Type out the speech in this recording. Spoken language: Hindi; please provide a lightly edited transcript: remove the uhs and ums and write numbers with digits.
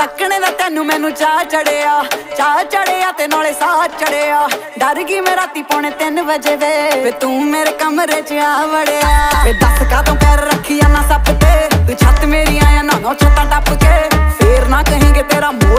तकने दा तेनू मैनू चाह चढ़िया ते नाले साह चढ़िया। डर गई मैं राती पौने 3 बजे वे तू मेरे कमरे च आ वड़िया। वे दस का तो पैर रखिया ना सप ते तू छत मेरी आया ना छत्ता टप के, फिर ना कहेंगे तेरा